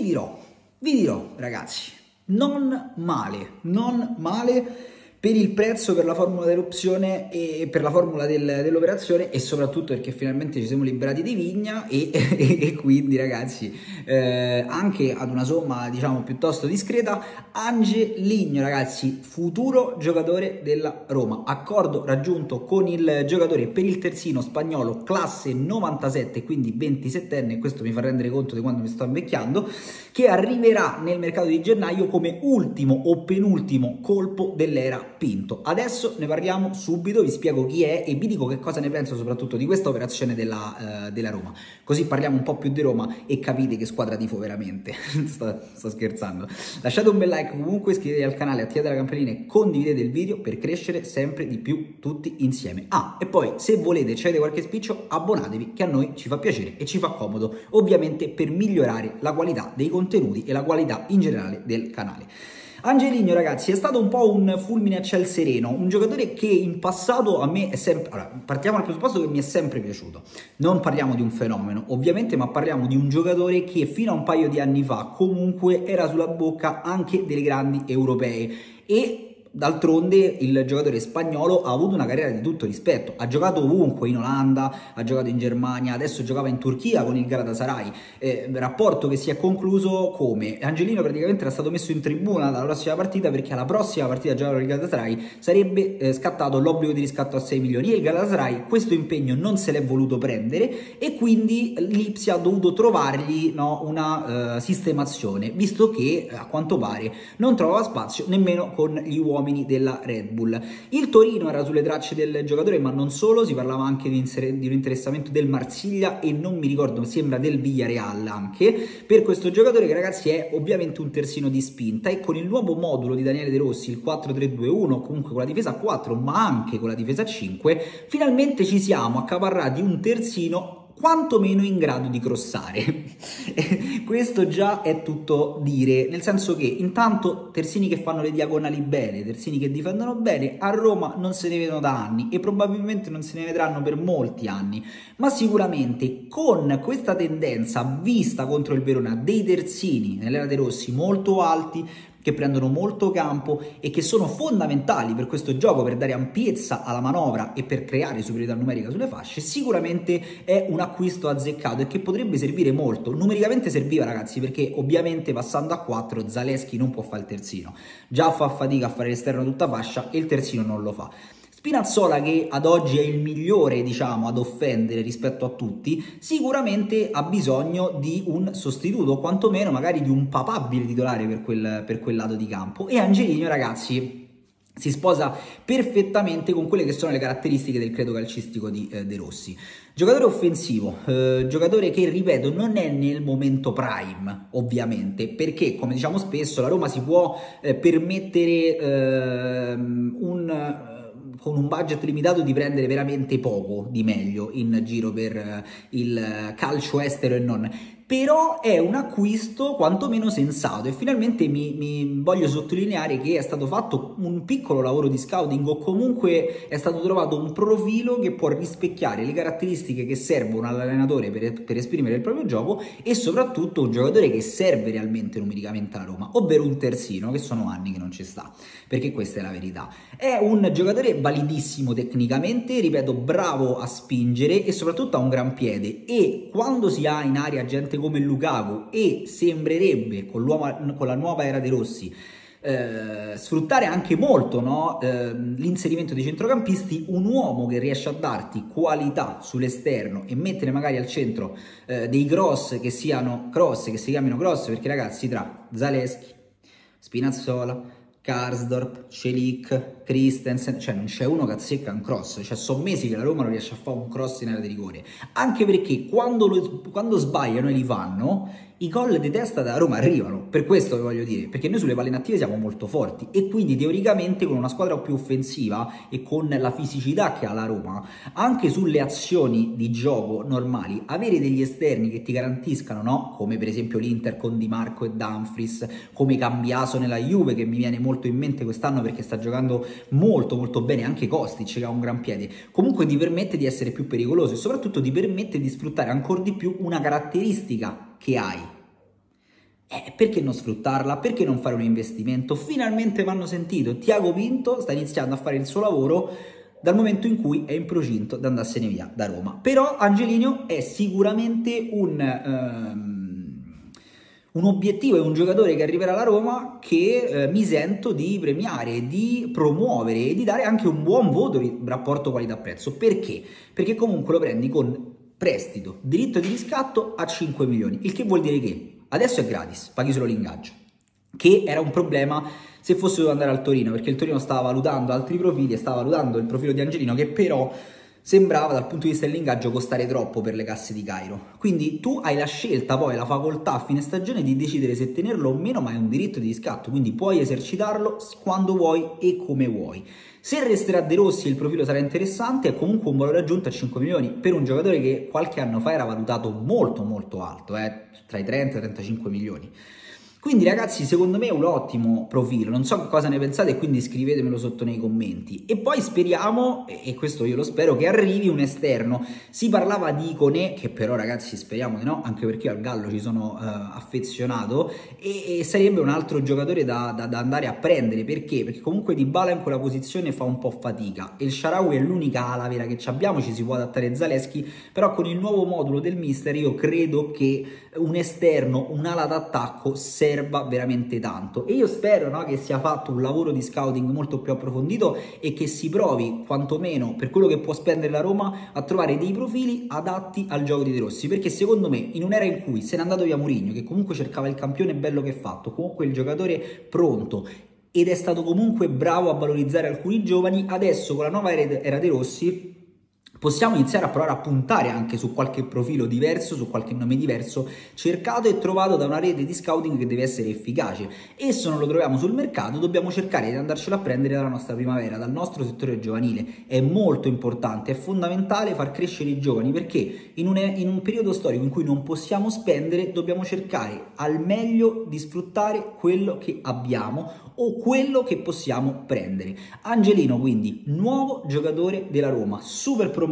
Vi dirò, ragazzi, non male per il prezzo, per la formula dell'opzione e per la formula dell'operazione, e soprattutto perché finalmente ci siamo liberati di Vigna e quindi, ragazzi, anche ad una somma diciamo piuttosto discreta, Angelino, ragazzi, futuro giocatore della Roma, accordo raggiunto con il giocatore per il terzino spagnolo, classe 97, quindi 27enne, questo mi fa rendere conto di quando mi sto invecchiando, che arriverà nel mercato di gennaio come ultimo o penultimo colpo dell'era Pinto. Adesso ne parliamo subito, vi spiego chi è e vi dico che cosa ne penso soprattutto di questa operazione della Roma, così parliamo un po' più di Roma e capite che squadra tifo veramente. sto scherzando. Lasciate un bel like comunque, iscrivetevi al canale, attivate la campanella e condividete il video per crescere sempre di più tutti insieme. Ah, e poi se volete, se avete qualche spiccio, abbonatevi, che a noi ci fa piacere e ci fa comodo, ovviamente per migliorare la qualità dei contenuti e la qualità in generale del canale. Angelino, ragazzi, è stato un po' un fulmine a ciel sereno, un giocatore che in passato a me è sempre... Allora, partiamo dal presupposto che mi è sempre piaciuto. Non parliamo di un fenomeno, ovviamente, ma parliamo di un giocatore che fino a un paio di anni fa comunque era sulla bocca anche delle grandi europee e... D'altronde il giocatore spagnolo ha avuto una carriera di tutto rispetto, ha giocato ovunque, in Olanda, ha giocato in Germania, adesso giocava in Turchia con il Galatasaray, rapporto che si è concluso come? Angelino praticamente era stato messo in tribuna dalla prossima partita, perché alla prossima partita giocata con il Galatasaray sarebbe scattato l'obbligo di riscatto a 6 milioni e il Galatasaray questo impegno non se l'è voluto prendere e quindi Lipsia ha dovuto trovargli una sistemazione, visto che a quanto pare non trovava spazio nemmeno con gli uomini della Red Bull. Il Torino era sulle tracce del giocatore, ma non solo, si parlava anche di un interessamento del Marsiglia e non mi ricordo, mi sembra del Villareal anche, per questo giocatore che, ragazzi, è ovviamente un terzino di spinta e con il nuovo modulo di Daniele De Rossi, il 4-3-2-1, comunque con la difesa a 4 ma anche con la difesa a 5, finalmente ci siamo accaparrati un terzino quantomeno in grado di crossare. Questo già è tutto dire, nel senso che intanto terzini che fanno le diagonali bene, terzini che difendono bene, a Roma non se ne vedono da anni e probabilmente non se ne vedranno per molti anni, ma sicuramente con questa tendenza vista contro il Verona dei terzini nell'era De Rossi molto alti, che prendono molto campo e che sono fondamentali per questo gioco, per dare ampiezza alla manovra e per creare superiorità numerica sulle fasce, sicuramente è un acquisto azzeccato e che potrebbe servire molto. Numericamente serviva, ragazzi, perché ovviamente passando a 4 Zalewski non può fare il terzino, già fa fatica a fare l'esterno tutta fascia e il terzino non lo fa. Spinazzola, che ad oggi è il migliore diciamo ad offendere rispetto a tutti, sicuramente ha bisogno di un sostituto o quantomeno magari di un papabile titolare per quel lato di campo, e Angelino, ragazzi, si sposa perfettamente con quelle che sono le caratteristiche del credo calcistico di De Rossi. Giocatore offensivo, giocatore che, ripeto, non è nel momento prime, ovviamente, perché, come diciamo spesso, la Roma si può permettere con un budget limitato di prendere veramente poco di meglio in giro per il calcio estero e non, però è un acquisto quantomeno sensato e finalmente mi voglio sottolineare che è stato fatto un piccolo lavoro di scouting o comunque è stato trovato un profilo che può rispecchiare le caratteristiche che servono all'allenatore per esprimere il proprio gioco e soprattutto un giocatore che serve realmente numericamente alla Roma, ovvero un terzino, che sono anni che non ci sta, perché questa è la verità. È un giocatore validissimo tecnicamente, ripeto, bravo a spingere e soprattutto ha un gran piede e quando si ha in aria gente come Lukaku e sembrerebbe con la nuova era De Rossi sfruttare anche molto l'inserimento dei centrocampisti, un uomo che riesce a darti qualità sull'esterno e mettere magari al centro dei cross che si chiamino cross, perché, ragazzi, tra Zalewski, Spinazzola, Karsdorp, Celic, Christensen, cioè non c'è uno che azzecca un cross, cioè sono mesi che la Roma non riesce a fare un cross in area di rigore, anche perché quando sbagliano e li fanno, i gol di testa della Roma arrivano, per questo vi voglio dire, perché noi sulle palle inattive siamo molto forti e quindi teoricamente con una squadra più offensiva e con la fisicità che ha la Roma, anche sulle azioni di gioco normali, avere degli esterni che ti garantiscano, come per esempio l'Inter con Di Marco e Dumfries, come Cambiaso nella Juve, che mi viene molto in mente quest'anno perché sta giocando molto molto bene, anche Kostic che ha un gran piede, comunque ti permette di essere più pericoloso e soprattutto ti permette di sfruttare ancora di più una caratteristica che hai, Perché non sfruttarla? Perché non fare un investimento? Finalmente mi hanno sentito, Tiago Pinto sta iniziando a fare il suo lavoro dal momento in cui è in procinto di andarsene via da Roma. Però Angelino è sicuramente un obiettivo, è un giocatore che arriverà alla Roma che mi sento di premiare, di promuovere e di dare anche un buon voto in rapporto qualità-prezzo. Perché? Perché comunque lo prendi con prestito, diritto di riscatto a 5 milioni, il che vuol dire che adesso è gratis, paghi solo l'ingaggio, che era un problema se fosse dovuto andare al Torino, perché il Torino stava valutando altri profili e stava valutando il profilo di Angelino, che però sembrava dal punto di vista dell'ingaggio costare troppo per le casse di Cairo. Quindi tu hai la scelta, poi la facoltà a fine stagione di decidere se tenerlo o meno, ma è un diritto di riscatto, quindi puoi esercitarlo quando vuoi e come vuoi. Se resterà De Rossi il profilo sarà interessante, è comunque un valore aggiunto a 5 milioni per un giocatore che qualche anno fa era valutato molto molto alto, tra i 30 e i 35 milioni. Quindi ragazzi, secondo me è un ottimo profilo, non so cosa ne pensate, quindi scrivetemelo sotto nei commenti. E poi speriamo, e questo io lo spero, che arrivi un esterno. Si parlava di Kone, che però ragazzi speriamo di no, anche perché al Gallo ci sono affezionato, e sarebbe un altro giocatore da andare a prendere. Perché? Perché comunque Dybala in quella posizione fa un po' fatica, e il Sharawi è l'unica ala vera che abbiamo, ci si può adattare Zalewski, però con il nuovo modulo del mister io credo che un esterno, un'ala d'attacco, serva veramente tanto, e io spero che sia fatto un lavoro di scouting molto più approfondito e che si provi, quantomeno per quello che può spendere la Roma, a trovare dei profili adatti al gioco di De Rossi, perché secondo me in un'era in cui se n'è andato via Mourinho, che comunque cercava il campione bello che è fatto, comunque il giocatore pronto, ed è stato comunque bravo a valorizzare alcuni giovani, adesso con la nuova era De Rossi possiamo iniziare a provare a puntare anche su qualche profilo diverso, su qualche nome diverso, cercato e trovato da una rete di scouting che deve essere efficace, e se non lo troviamo sul mercato dobbiamo cercare di andarcelo a prendere dalla nostra primavera, dal nostro settore giovanile. È molto importante, è fondamentale far crescere i giovani, perché in un periodo storico in cui non possiamo spendere dobbiamo cercare al meglio di sfruttare quello che abbiamo o quello che possiamo prendere. Angelino quindi, nuovo giocatore della Roma, super promosso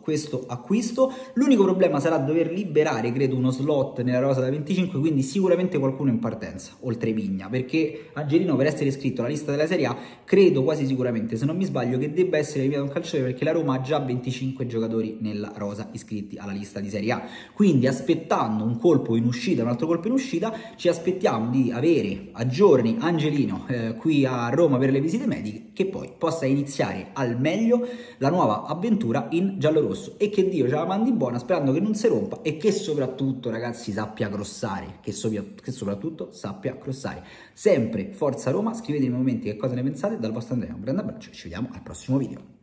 questo acquisto. L'unico problema sarà dover liberare, credo, uno slot nella rosa da 25, quindi sicuramente qualcuno in partenza, oltre Vigna, perché Angelino, per essere iscritto alla lista della Serie A, credo quasi sicuramente, se non mi sbaglio, che debba essere inviato un calciatore, perché la Roma ha già 25 giocatori nella rosa iscritti alla lista di Serie A. Quindi aspettando un colpo in uscita, un altro colpo in uscita, ci aspettiamo di avere a giorni Angelino qui a Roma per le visite mediche, che poi possa iniziare al meglio la nuova avventura in giallorosso, e che Dio ce la mandi buona, sperando che non si rompa e che soprattutto ragazzi sappia crossare, che soprattutto sappia crossare. Sempre forza Roma, scrivete nei commenti che cosa ne pensate. Dal vostro Andrea un grande abbraccio e ci vediamo al prossimo video.